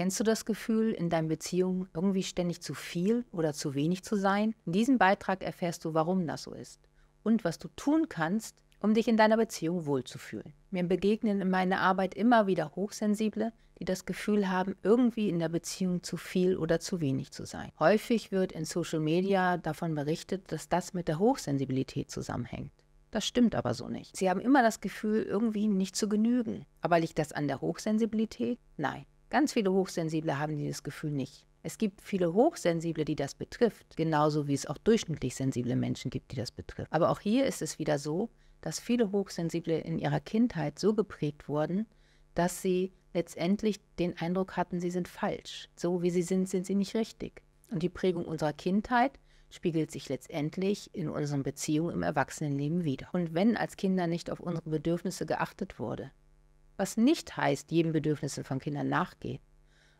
Kennst du das Gefühl, in deinen Beziehungen irgendwie ständig zu viel oder zu wenig zu sein? In diesem Beitrag erfährst du, warum das so ist und was du tun kannst, um dich in deiner Beziehung wohlzufühlen. Mir begegnen in meiner Arbeit immer wieder Hochsensible, die das Gefühl haben, irgendwie in der Beziehung zu viel oder zu wenig zu sein. Häufig wird in Social Media davon berichtet, dass das mit der Hochsensibilität zusammenhängt. Das stimmt aber so nicht. Sie haben immer das Gefühl, irgendwie nicht zu genügen. Aber liegt das an der Hochsensibilität? Nein. Ganz viele Hochsensible haben dieses Gefühl nicht. Es gibt viele Hochsensible, die das betrifft, genauso wie es auch durchschnittlich sensible Menschen gibt, die das betrifft. Aber auch hier ist es wieder so, dass viele Hochsensible in ihrer Kindheit so geprägt wurden, dass sie letztendlich den Eindruck hatten, sie sind falsch. So wie sie sind sie nicht richtig. Und die Prägung unserer Kindheit spiegelt sich letztendlich in unseren Beziehungen im Erwachsenenleben wider. Und wenn als Kinder nicht auf unsere Bedürfnisse geachtet wurde, was nicht heißt, jedem Bedürfnissen von Kindern nachgehen,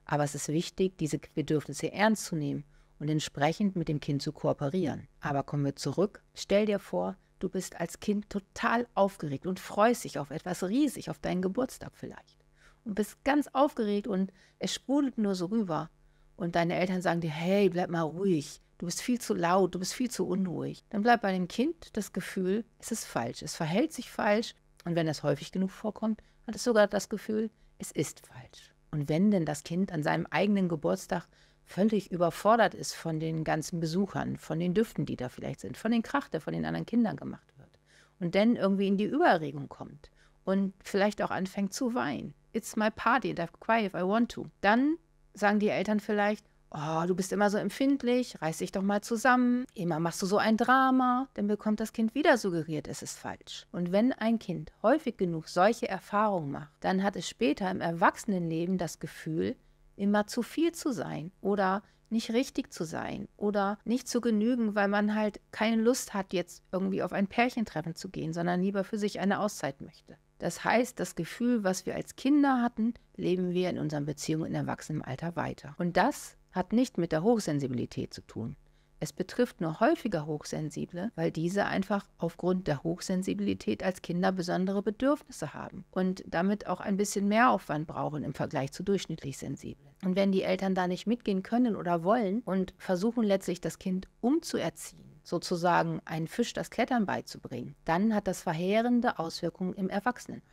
aber es ist wichtig, diese Bedürfnisse ernst zu nehmen und entsprechend mit dem Kind zu kooperieren. Aber kommen wir zurück, stell dir vor, du bist als Kind total aufgeregt und freust dich auf etwas riesig, auf deinen Geburtstag vielleicht. Und bist ganz aufgeregt und es sprudelt nur so rüber. Und deine Eltern sagen dir, hey, bleib mal ruhig, du bist viel zu laut, du bist viel zu unruhig. Dann bleibt bei dem Kind das Gefühl, es ist falsch, es verhält sich falsch. Und wenn das häufig genug vorkommt, hat es sogar das Gefühl, es ist falsch. Und wenn denn das Kind an seinem eigenen Geburtstag völlig überfordert ist von den ganzen Besuchern, von den Düften, die da vielleicht sind, von den Krach, der von den anderen Kindern gemacht wird und dann irgendwie in die Überregung kommt und vielleicht auch anfängt zu weinen. It's my party, I cry if I want to. Dann sagen die Eltern vielleicht, oh, du bist immer so empfindlich, reiß dich doch mal zusammen, immer machst du so ein Drama. Dann bekommt das Kind wieder suggeriert, es ist falsch. Und wenn ein Kind häufig genug solche Erfahrungen macht, dann hat es später im Erwachsenenleben das Gefühl, immer zu viel zu sein oder nicht richtig zu sein oder nicht zu genügen, weil man halt keine Lust hat, jetzt irgendwie auf ein Pärchentreffen zu gehen, sondern lieber für sich eine Auszeit möchte. Das heißt, das Gefühl, was wir als Kinder hatten, leben wir in unseren Beziehungen im Erwachsenenalter weiter. Und das hat nicht mit der Hochsensibilität zu tun. Es betrifft nur häufiger Hochsensible, weil diese einfach aufgrund der Hochsensibilität als Kinder besondere Bedürfnisse haben und damit auch ein bisschen mehr Aufwand brauchen im Vergleich zu durchschnittlich Sensiblen. Und wenn die Eltern da nicht mitgehen können oder wollen und versuchen letztlich das Kind umzuerziehen, sozusagen einen Fisch das Klettern beizubringen, dann hat das verheerende Auswirkungen im Erwachsenenalter.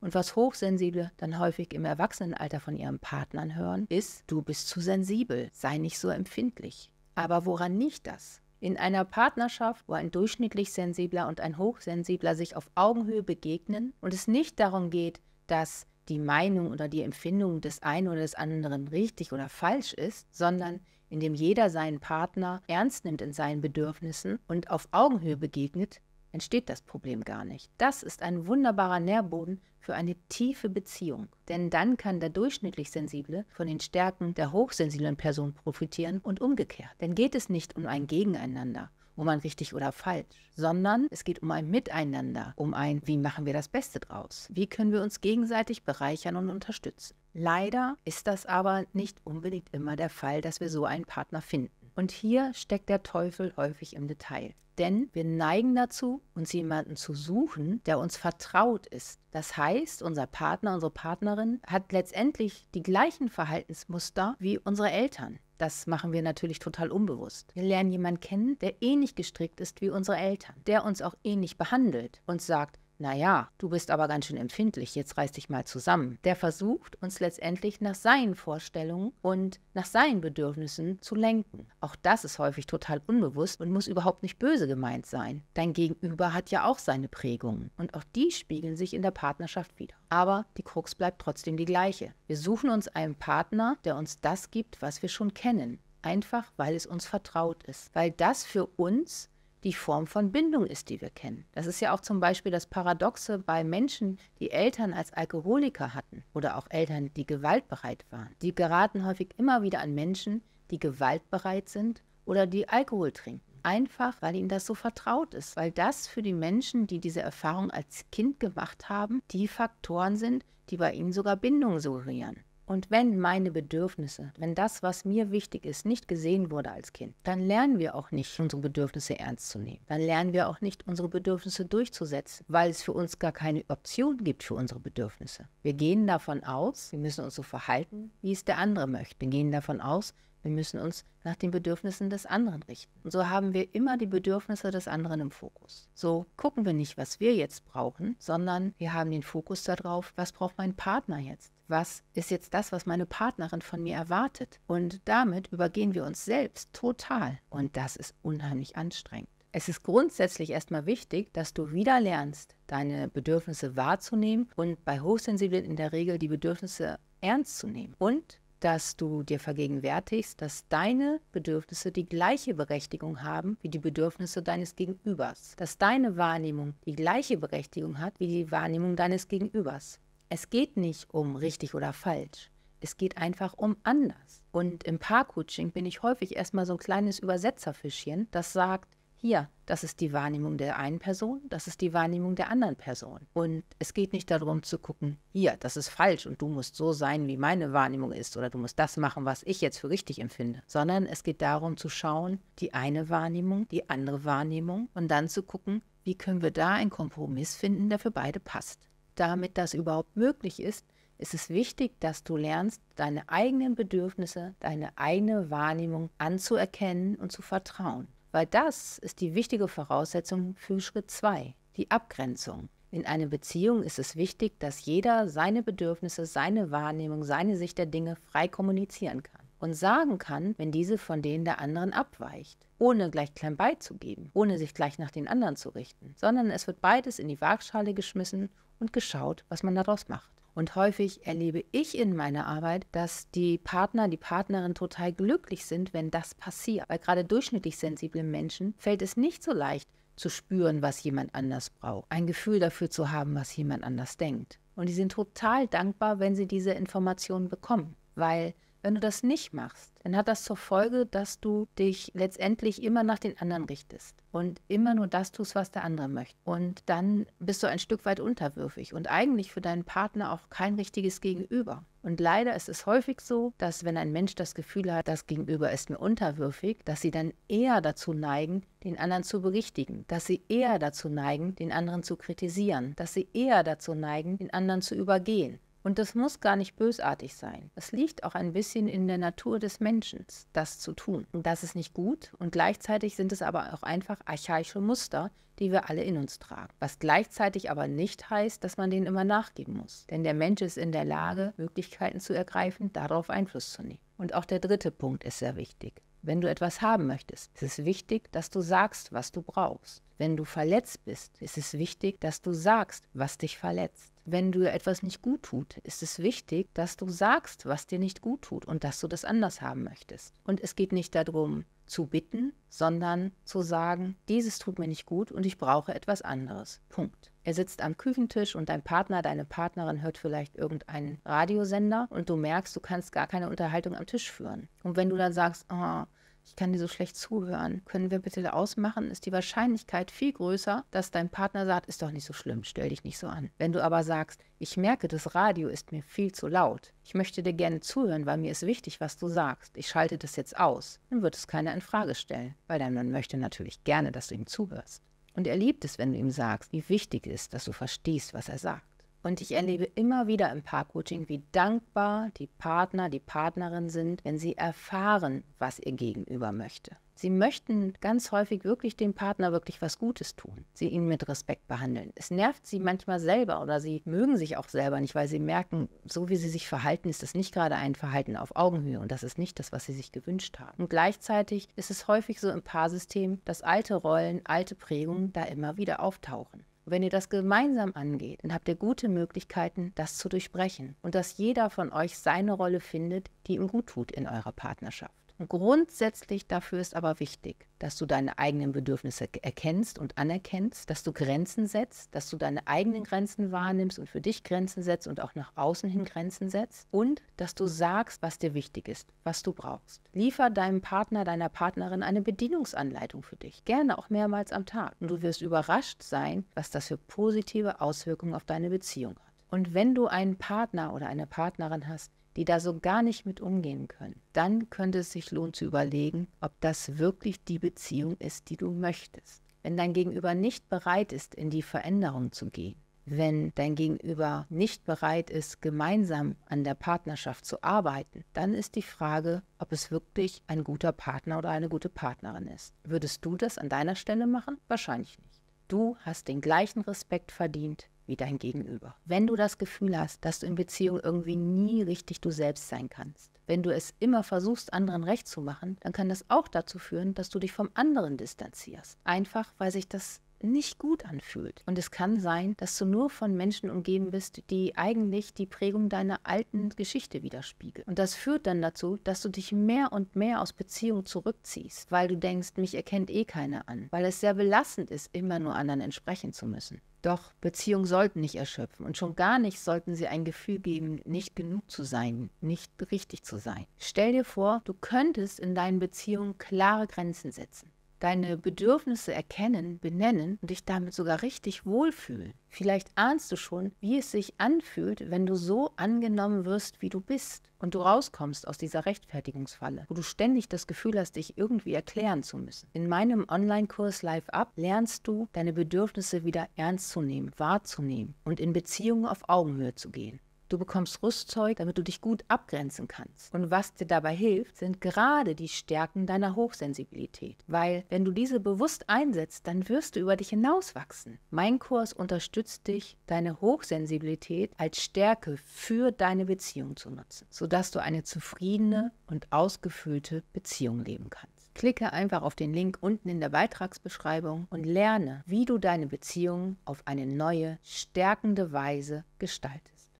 Und was Hochsensible dann häufig im Erwachsenenalter von ihren Partnern hören, ist, du bist zu sensibel, sei nicht so empfindlich. Aber woran liegt das? In einer Partnerschaft, wo ein durchschnittlich Sensibler und ein Hochsensibler sich auf Augenhöhe begegnen und es nicht darum geht, dass die Meinung oder die Empfindung des einen oder des anderen richtig oder falsch ist, sondern indem jeder seinen Partner ernst nimmt in seinen Bedürfnissen und auf Augenhöhe begegnet, entsteht das Problem gar nicht. Das ist ein wunderbarer Nährboden für eine tiefe Beziehung. Denn dann kann der durchschnittlich Sensible von den Stärken der hochsensiblen Person profitieren und umgekehrt. Denn geht es nicht um ein Gegeneinander, um ein richtig oder falsch, sondern es geht um ein Miteinander, um ein, wie machen wir das Beste draus? Wie können wir uns gegenseitig bereichern und unterstützen? Leider ist das aber nicht unbedingt immer der Fall, dass wir so einen Partner finden. Und hier steckt der Teufel häufig im Detail. Denn wir neigen dazu, uns jemanden zu suchen, der uns vertraut ist. Das heißt, unser Partner, unsere Partnerin hat letztendlich die gleichen Verhaltensmuster wie unsere Eltern. Das machen wir natürlich total unbewusst. Wir lernen jemanden kennen, der ähnlich gestrickt ist wie unsere Eltern, der uns auch ähnlich behandelt und sagt, naja, du bist aber ganz schön empfindlich, jetzt reiß dich mal zusammen. Der versucht, uns letztendlich nach seinen Vorstellungen und nach seinen Bedürfnissen zu lenken. Auch das ist häufig total unbewusst und muss überhaupt nicht böse gemeint sein. Dein Gegenüber hat ja auch seine Prägungen und auch die spiegeln sich in der Partnerschaft wider. Aber die Krux bleibt trotzdem die gleiche. Wir suchen uns einen Partner, der uns das gibt, was wir schon kennen. Einfach, weil es uns vertraut ist. Weil das für uns die Form von Bindung ist, die wir kennen. Das ist ja auch zum Beispiel das Paradoxe bei Menschen, die Eltern als Alkoholiker hatten oder auch Eltern, die gewaltbereit waren. Die geraten häufig immer wieder an Menschen, die gewaltbereit sind oder die Alkohol trinken. Einfach, weil ihnen das so vertraut ist. Weil das für die Menschen, die diese Erfahrung als Kind gemacht haben, die Faktoren sind, die bei ihnen sogar Bindung suggerieren. Und wenn meine Bedürfnisse, wenn das, was mir wichtig ist, nicht gesehen wurde als Kind, dann lernen wir auch nicht, unsere Bedürfnisse ernst zu nehmen. Dann lernen wir auch nicht, unsere Bedürfnisse durchzusetzen, weil es für uns gar keine Option gibt für unsere Bedürfnisse. Wir gehen davon aus, wir müssen uns so verhalten, wie es der andere möchte. Wir gehen davon aus, wir müssen uns nach den Bedürfnissen des anderen richten. Und so haben wir immer die Bedürfnisse des anderen im Fokus. So gucken wir nicht, was wir jetzt brauchen, sondern wir haben den Fokus darauf, was braucht mein Partner jetzt? Was ist jetzt das, was meine Partnerin von mir erwartet? Und damit übergehen wir uns selbst total. Und das ist unheimlich anstrengend. Es ist grundsätzlich erstmal wichtig, dass du wieder lernst, deine Bedürfnisse wahrzunehmen und bei Hochsensiblen in der Regel die Bedürfnisse ernst zu nehmen. Und dass du dir vergegenwärtigst, dass deine Bedürfnisse die gleiche Berechtigung haben wie die Bedürfnisse deines Gegenübers. Dass deine Wahrnehmung die gleiche Berechtigung hat wie die Wahrnehmung deines Gegenübers. Es geht nicht um richtig oder falsch. Es geht einfach um anders. Und im Paar-Coaching bin ich häufig erstmal so ein kleines Übersetzerfischchen, das sagt, hier, das ist die Wahrnehmung der einen Person, das ist die Wahrnehmung der anderen Person. Und es geht nicht darum zu gucken, hier, das ist falsch und du musst so sein, wie meine Wahrnehmung ist oder du musst das machen, was ich jetzt für richtig empfinde. Sondern es geht darum zu schauen, die eine Wahrnehmung, die andere Wahrnehmung und dann zu gucken, wie können wir da einen Kompromiss finden, der für beide passt. Damit das überhaupt möglich ist, ist es wichtig, dass du lernst, deine eigenen Bedürfnisse, deine eigene Wahrnehmung anzuerkennen und zu vertrauen. Weil das ist die wichtige Voraussetzung für Schritt 2, die Abgrenzung. In einer Beziehung ist es wichtig, dass jeder seine Bedürfnisse, seine Wahrnehmung, seine Sicht der Dinge frei kommunizieren kann. Und sagen kann, wenn diese von denen der anderen abweicht. Ohne gleich klein beizugeben, ohne sich gleich nach den anderen zu richten. Sondern es wird beides in die Waagschale geschmissen und geschaut, was man daraus macht. Und häufig erlebe ich in meiner Arbeit, dass die Partner, die Partnerin total glücklich sind, wenn das passiert. Weil gerade durchschnittlich sensiblen Menschen fällt es nicht so leicht, zu spüren, was jemand anders braucht. Ein Gefühl dafür zu haben, was jemand anders denkt. Und die sind total dankbar, wenn sie diese Informationen bekommen. Weil wenn du das nicht machst, dann hat das zur Folge, dass du dich letztendlich immer nach den anderen richtest und immer nur das tust, was der andere möchte. Und dann bist du ein Stück weit unterwürfig und eigentlich für deinen Partner auch kein richtiges Gegenüber. Und leider ist es häufig so, dass wenn ein Mensch das Gefühl hat, das Gegenüber ist mir unterwürfig, dass sie dann eher dazu neigen, den anderen zu berichtigen, dass sie eher dazu neigen, den anderen zu kritisieren, dass sie eher dazu neigen, den anderen zu übergehen. Und das muss gar nicht bösartig sein. Es liegt auch ein bisschen in der Natur des Menschen, das zu tun. Und das ist nicht gut und gleichzeitig sind es aber auch einfach archaische Muster, die wir alle in uns tragen. Was gleichzeitig aber nicht heißt, dass man denen immer nachgeben muss. Denn der Mensch ist in der Lage, Möglichkeiten zu ergreifen, darauf Einfluss zu nehmen. Und auch der dritte Punkt ist sehr wichtig. Wenn du etwas haben möchtest, ist es wichtig, dass du sagst, was du brauchst. Wenn du verletzt bist, ist es wichtig, dass du sagst, was dich verletzt. Wenn dir etwas nicht gut tut, ist es wichtig, dass du sagst, was dir nicht gut tut und dass du das anders haben möchtest. Und es geht nicht darum, zu bitten, sondern zu sagen, dieses tut mir nicht gut und ich brauche etwas anderes. Punkt. Er sitzt am Küchentisch und dein Partner, deine Partnerin hört vielleicht irgendeinen Radiosender und du merkst, du kannst gar keine Unterhaltung am Tisch führen. Und wenn du dann sagst, oh, ich kann dir so schlecht zuhören, können wir bitte ausmachen, ist die Wahrscheinlichkeit viel größer, dass dein Partner sagt, ist doch nicht so schlimm, stell dich nicht so an. Wenn du aber sagst, ich merke, das Radio ist mir viel zu laut, ich möchte dir gerne zuhören, weil mir ist wichtig, was du sagst, ich schalte das jetzt aus, dann wird es keiner in Frage stellen, weil dein Mann möchte natürlich gerne, dass du ihm zuhörst. Und er liebt es, wenn du ihm sagst, wie wichtig es ist, dass du verstehst, was er sagt. Und ich erlebe immer wieder im Paar-Coaching, wie dankbar die Partner, die Partnerin sind, wenn sie erfahren, was ihr Gegenüber möchte. Sie möchten ganz häufig wirklich dem Partner wirklich was Gutes tun, sie ihn mit Respekt behandeln. Es nervt sie manchmal selber oder sie mögen sich auch selber nicht, weil sie merken, so wie sie sich verhalten, ist das nicht gerade ein Verhalten auf Augenhöhe und das ist nicht das, was sie sich gewünscht haben. Und gleichzeitig ist es häufig so im Paarsystem, dass alte Rollen, alte Prägungen da immer wieder auftauchen. Wenn ihr das gemeinsam angeht, dann habt ihr gute Möglichkeiten, das zu durchbrechen und dass jeder von euch seine Rolle findet, die ihm gut tut in eurer Partnerschaft. Und grundsätzlich dafür ist aber wichtig, dass du deine eigenen Bedürfnisse erkennst und anerkennst, dass du Grenzen setzt, dass du deine eigenen Grenzen wahrnimmst und für dich Grenzen setzt und auch nach außen hin Grenzen setzt und dass du sagst, was dir wichtig ist, was du brauchst. Liefer deinem Partner, deiner Partnerin eine Bedienungsanleitung für dich, gerne auch mehrmals am Tag. Und du wirst überrascht sein, was das für positive Auswirkungen auf deine Beziehung hat. Und wenn du einen Partner oder eine Partnerin hast, die da so gar nicht mit umgehen können, dann könnte es sich lohnen zu überlegen, ob das wirklich die Beziehung ist, die du möchtest. Wenn dein Gegenüber nicht bereit ist, in die Veränderung zu gehen, wenn dein Gegenüber nicht bereit ist, gemeinsam an der Partnerschaft zu arbeiten, dann ist die Frage, ob es wirklich ein guter Partner oder eine gute Partnerin ist. Würdest du das an deiner Stelle machen? Wahrscheinlich nicht. Du hast den gleichen Respekt verdient wie dein Gegenüber. Wenn du das Gefühl hast, dass du in Beziehung irgendwie nie richtig du selbst sein kannst, wenn du es immer versuchst, anderen recht zu machen, dann kann das auch dazu führen, dass du dich vom anderen distanzierst. Einfach, weil sich das nicht gut anfühlt. Und es kann sein, dass du nur von Menschen umgeben bist, die eigentlich die Prägung deiner alten Geschichte widerspiegeln. Und das führt dann dazu, dass du dich mehr und mehr aus Beziehungen zurückziehst, weil du denkst, mich erkennt eh keiner an, weil es sehr belastend ist, immer nur anderen entsprechen zu müssen. Doch Beziehungen sollten nicht erschöpfen und schon gar nicht sollten sie ein Gefühl geben, nicht genug zu sein, nicht richtig zu sein. Stell dir vor, du könntest in deinen Beziehungen klare Grenzen setzen. Deine Bedürfnisse erkennen, benennen und dich damit sogar richtig wohlfühlen. Vielleicht ahnst du schon, wie es sich anfühlt, wenn du so angenommen wirst, wie du bist und du rauskommst aus dieser Rechtfertigungsfalle, wo du ständig das Gefühl hast, dich irgendwie erklären zu müssen. In meinem Online-Kurs Live Up lernst du, deine Bedürfnisse wieder ernst zu nehmen, wahrzunehmen und in Beziehungen auf Augenhöhe zu gehen. Du bekommst Rüstzeug, damit du dich gut abgrenzen kannst. Und was dir dabei hilft, sind gerade die Stärken deiner Hochsensibilität. Weil, wenn du diese bewusst einsetzt, dann wirst du über dich hinauswachsen. Mein Kurs unterstützt dich, deine Hochsensibilität als Stärke für deine Beziehung zu nutzen, sodass du eine zufriedene und ausgefüllte Beziehung leben kannst. Klicke einfach auf den Link unten in der Beitragsbeschreibung und lerne, wie du deine Beziehung auf eine neue, stärkende Weise gestaltest.